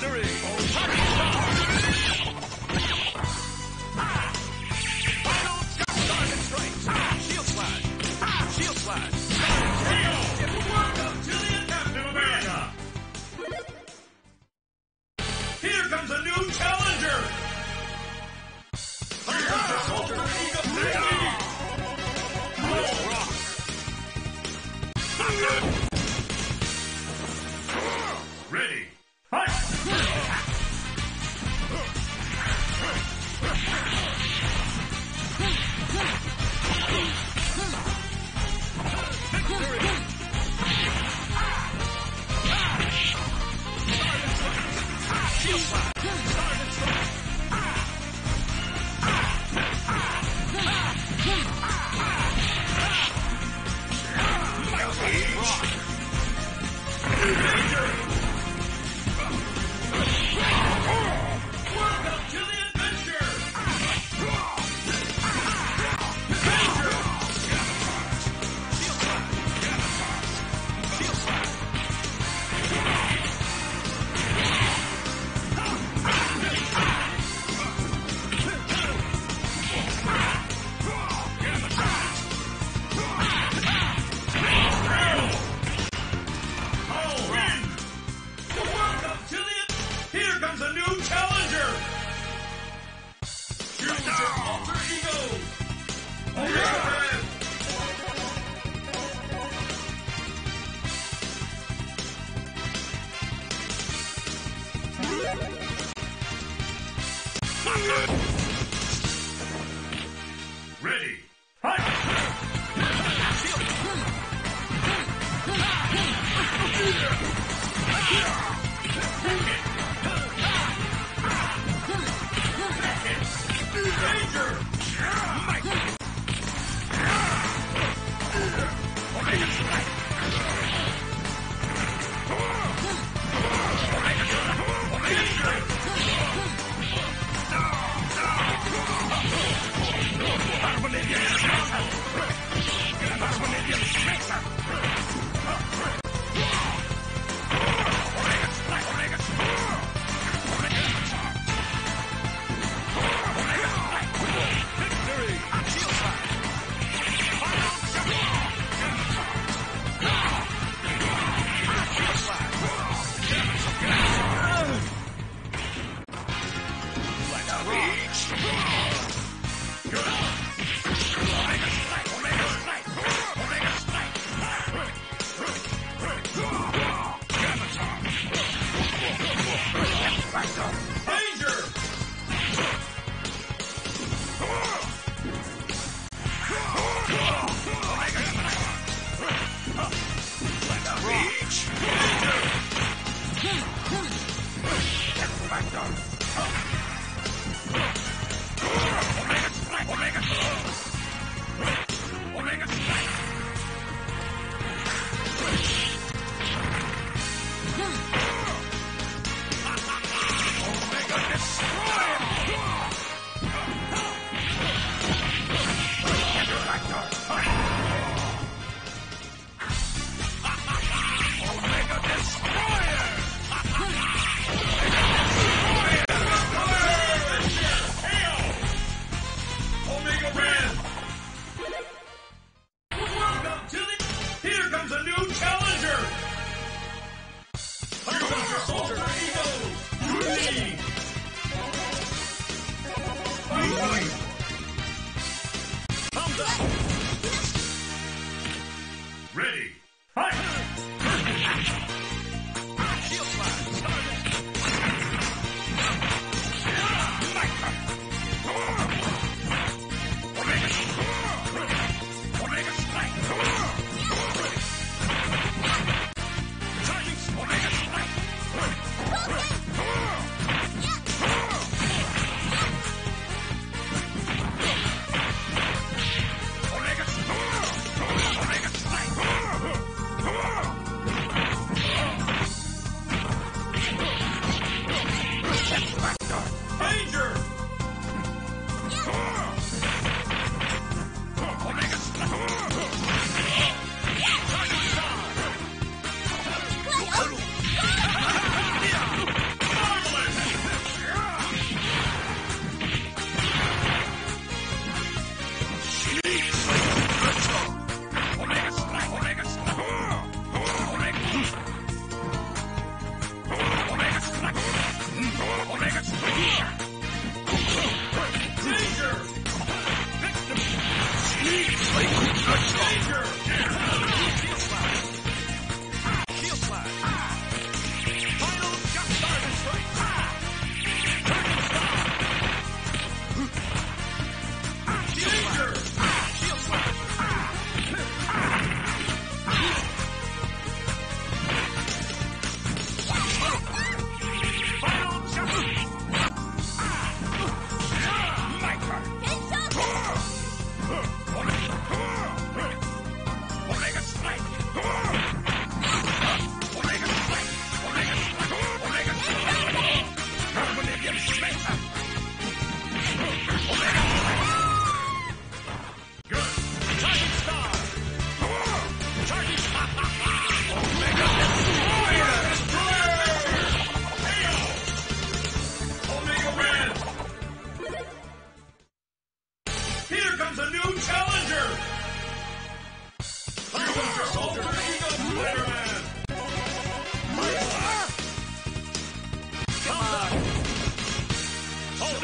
Omega Destroyer!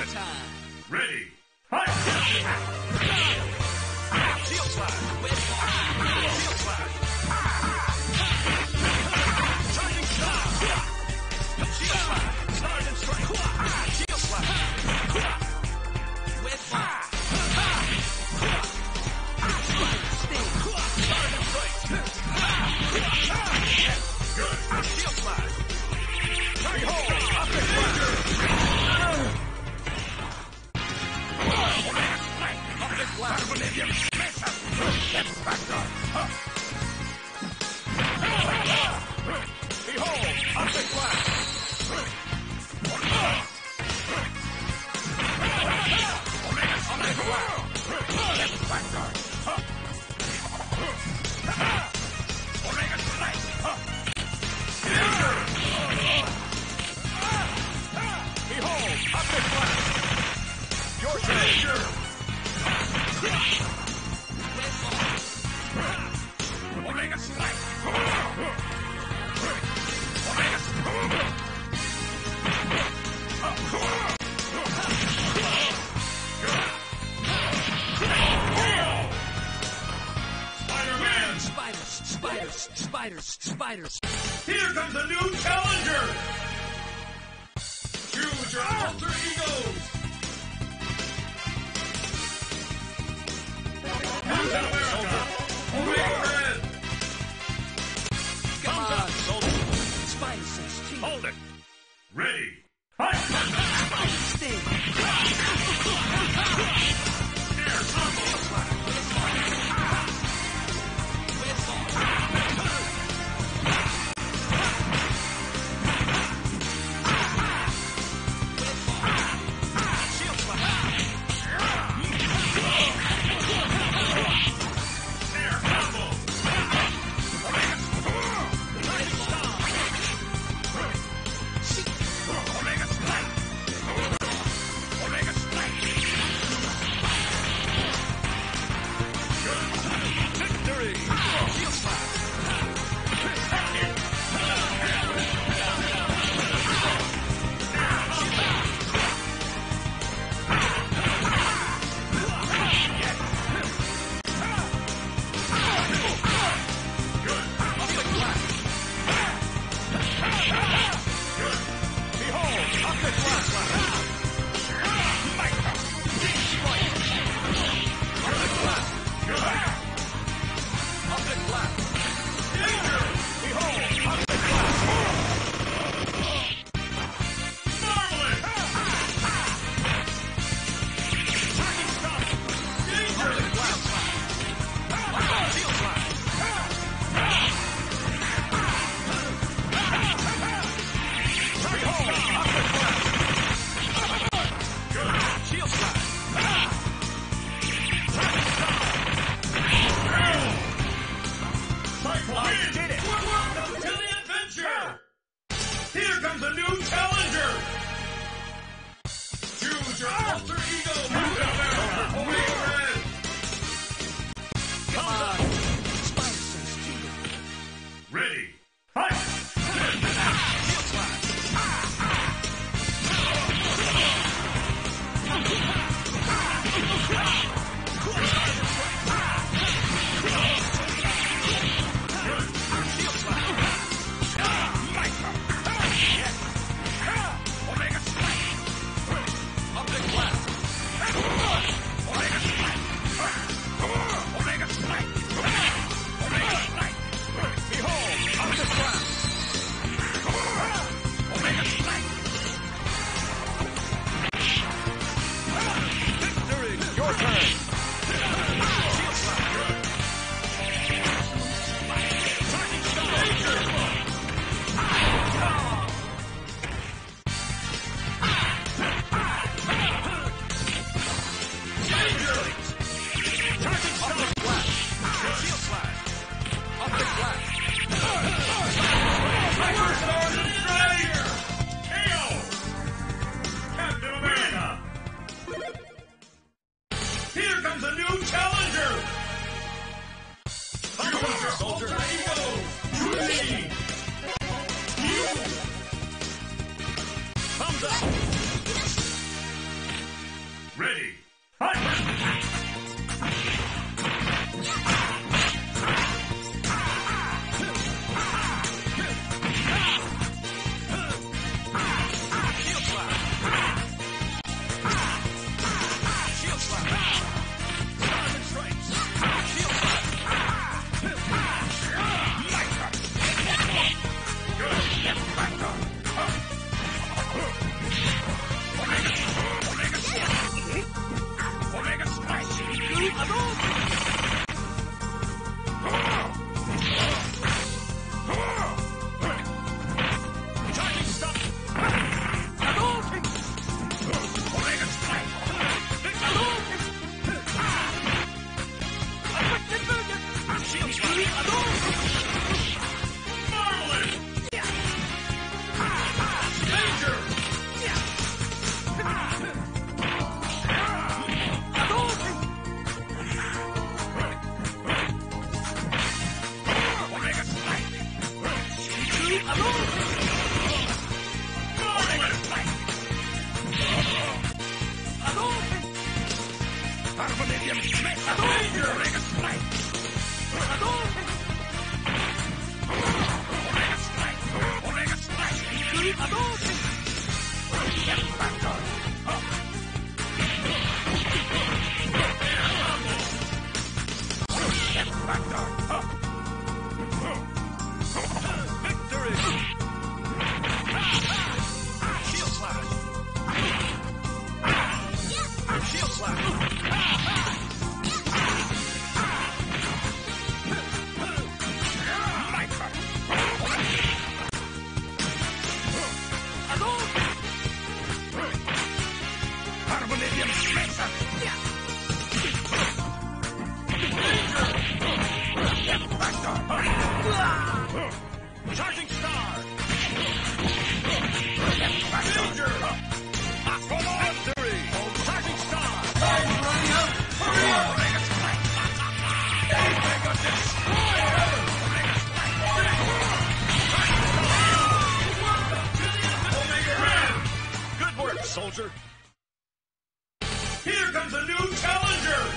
Tournament time. Ready. Fight. Shield slide. With shield slide. Shining star. Shield slide. Stars and stripes. Shield slide. With good. Shield slide. Tag hole. Up and Spiders. Here comes a new challenger. Choose your alter egos. Captain America, Omega Red. Come on, soldier. Spider 16. Hold it. Ready. Fight. Ready. Soldier. Here comes a new challenger!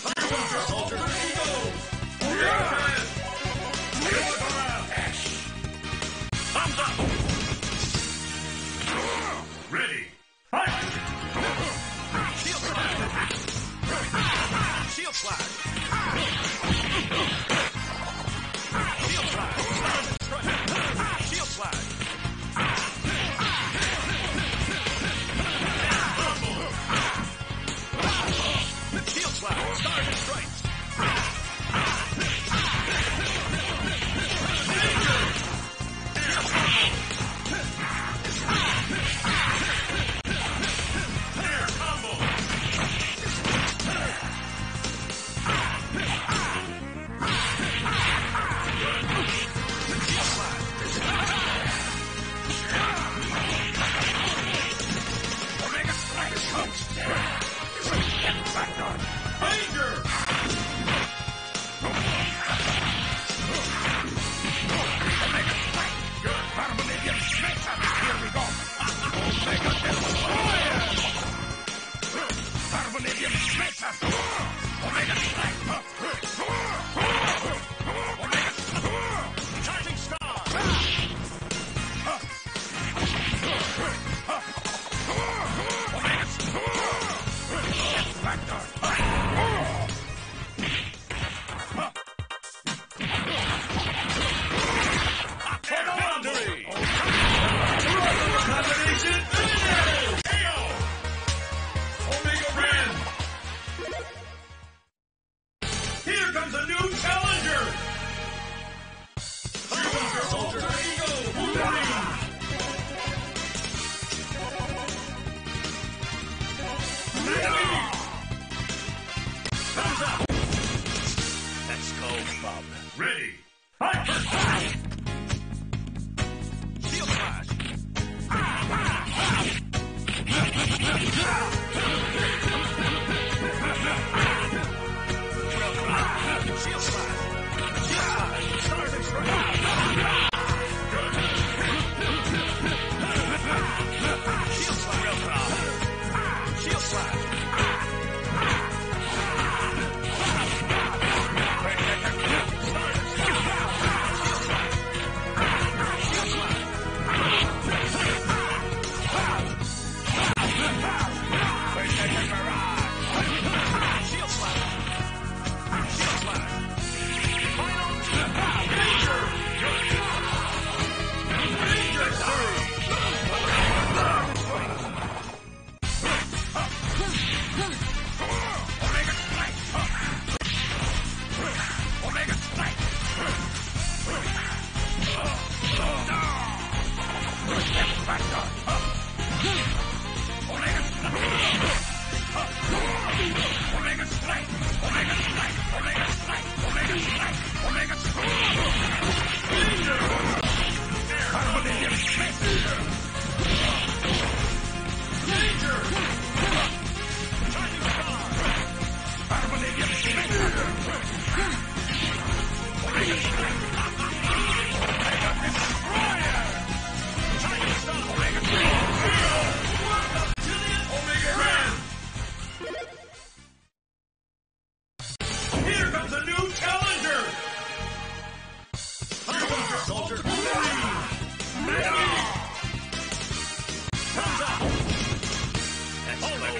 Soldier, soldier, he goes! Thumbs up! Ready! Fight! Shield slide! Shield slide! Shield slide! Shield slide! Stars and stripes. Danger.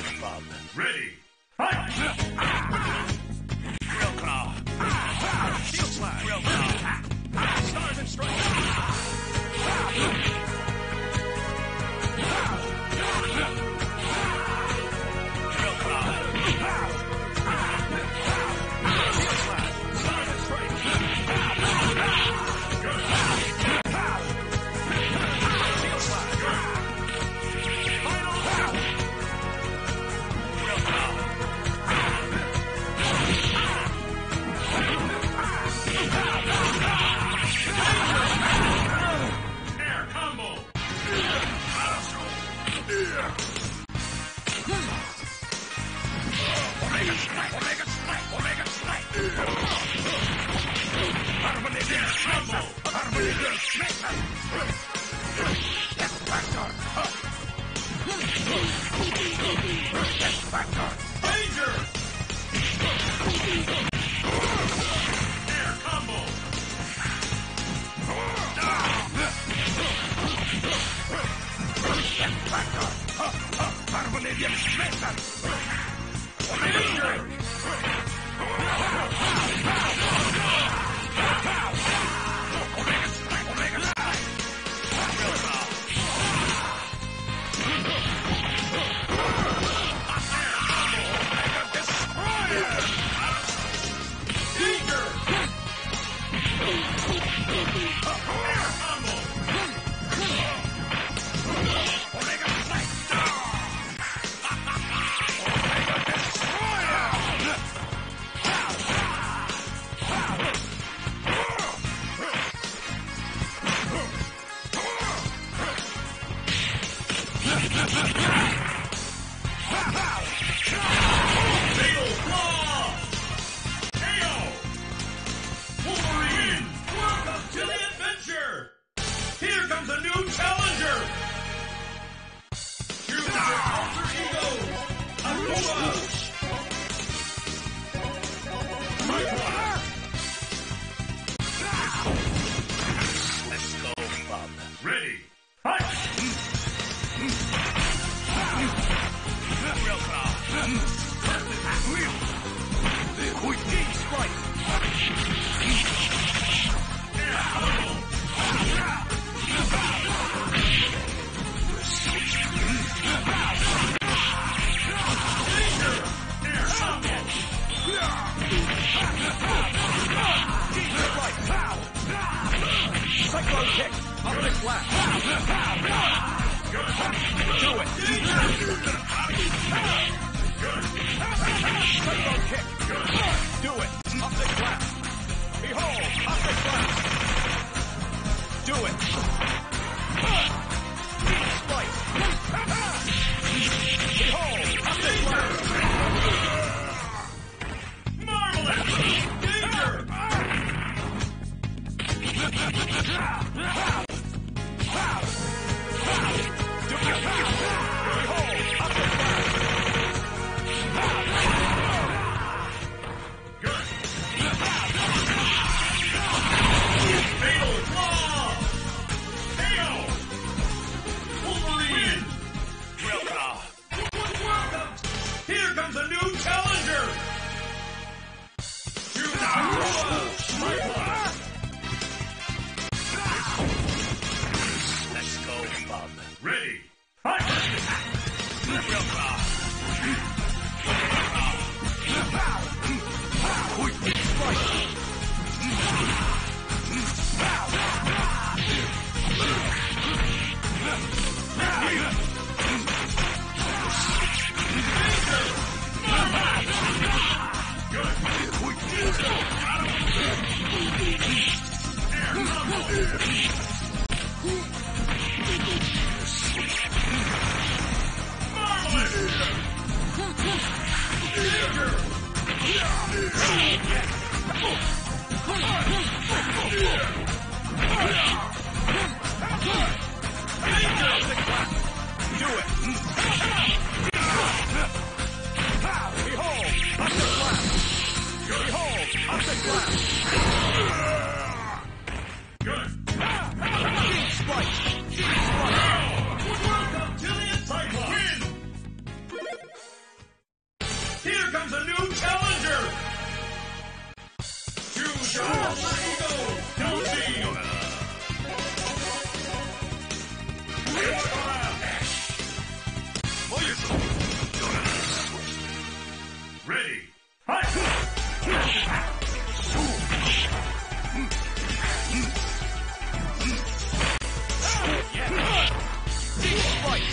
Big Bub. Ready! Fight! Drill Claw! Shield Slide! Drill Claw! Stars and Stripes!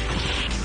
Danger!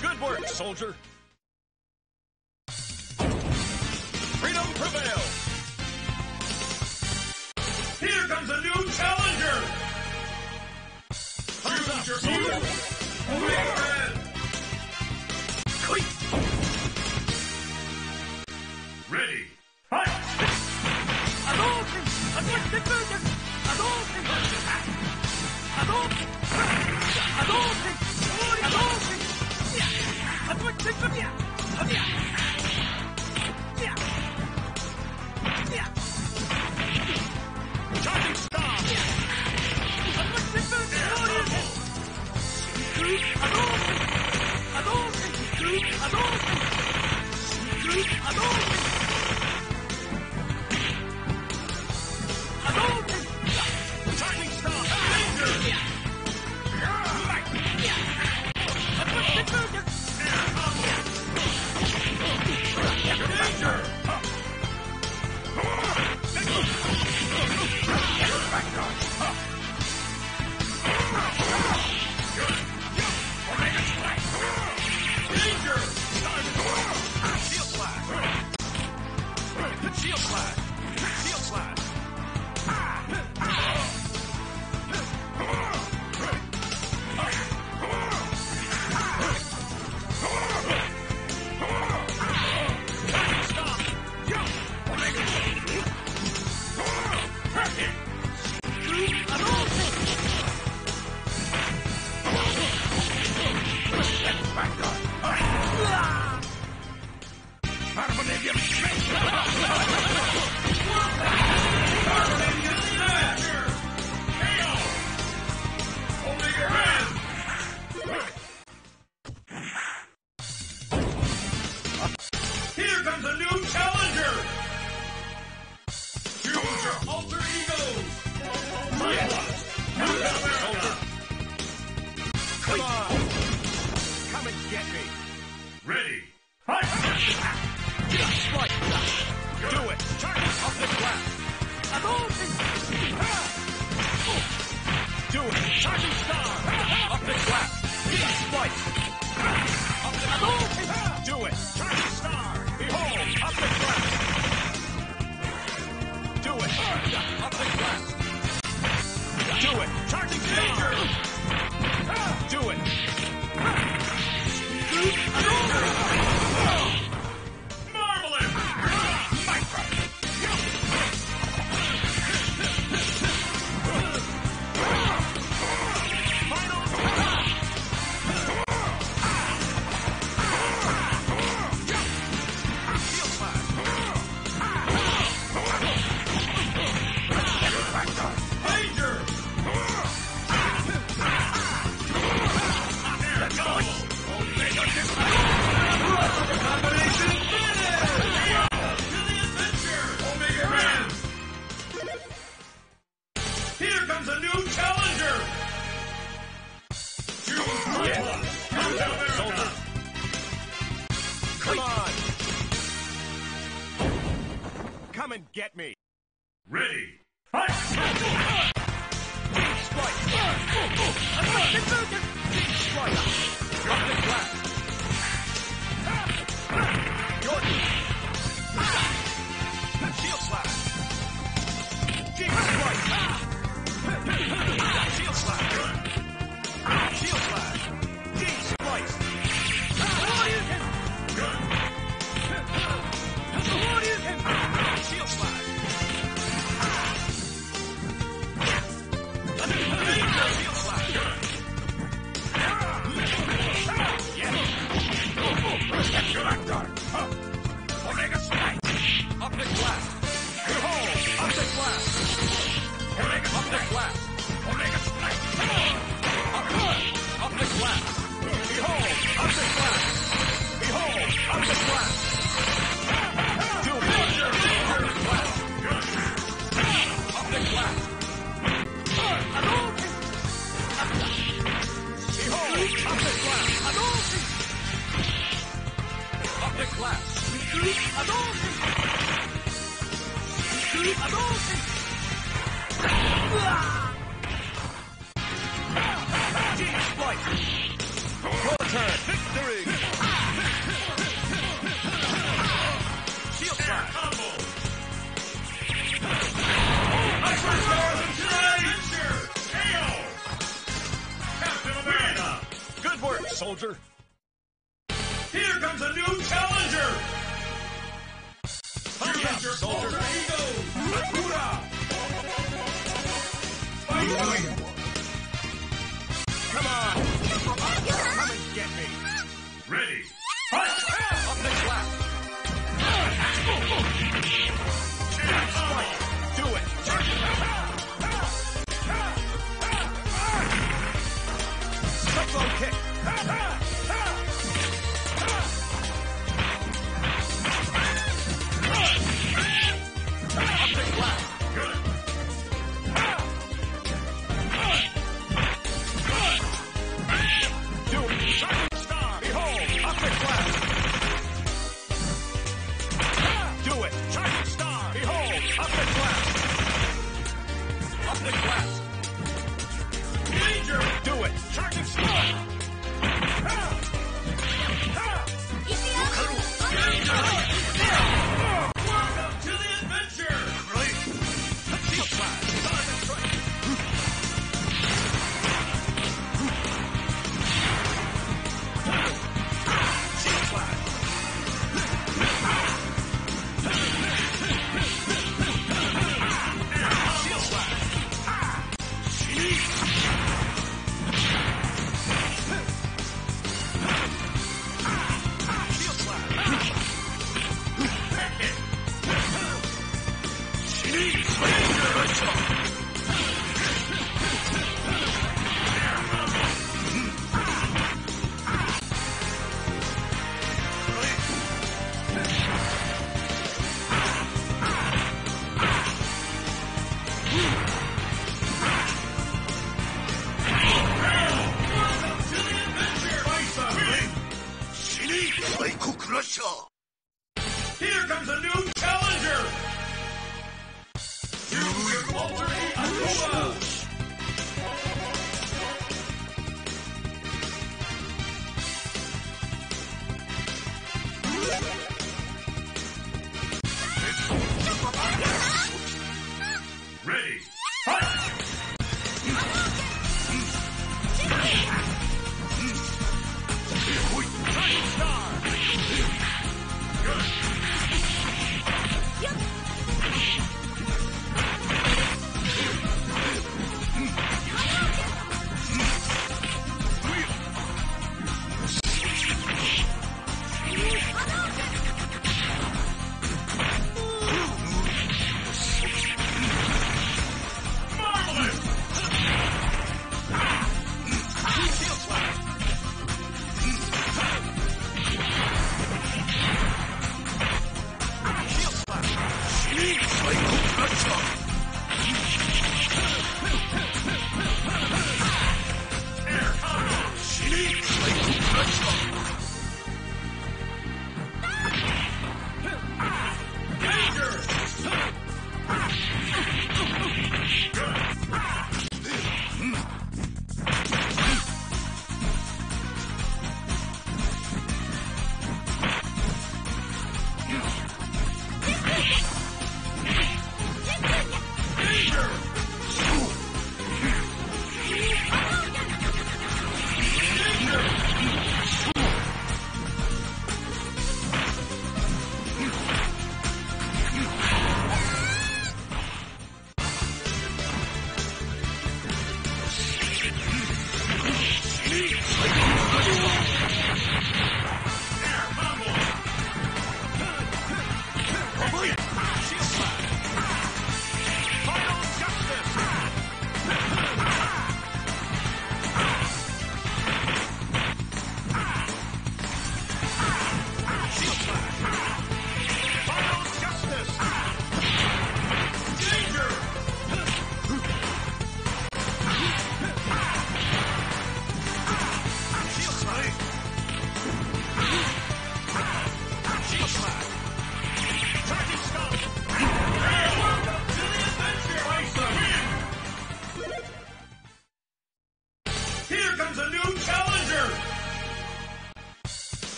Good work, soldier. Freedom prevails. Here comes a new challenger. Thumbs up, soldier. Ready. Charging star. Up the glass. Soldier. Here comes a new challenger. Hurry up, soldier. Ready to go. Hoorah. Come on. Come and get me. Ready. Fight. Up the clap. Do it. Shuffle kick. Here comes a new challenger! You, Walter.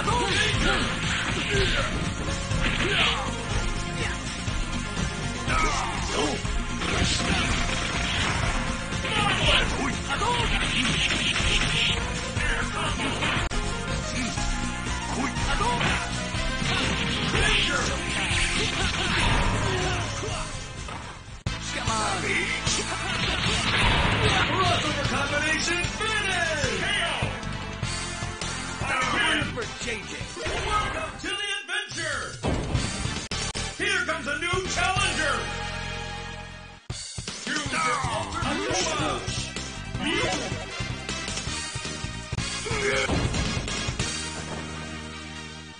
I don't think Welcome to the adventure! Here comes a new challenger! Choose your alternate approach!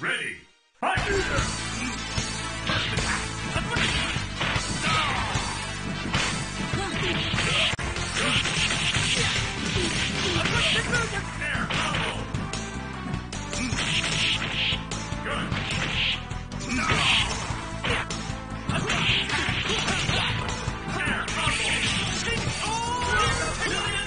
Ready! Fight! First attack! Yes.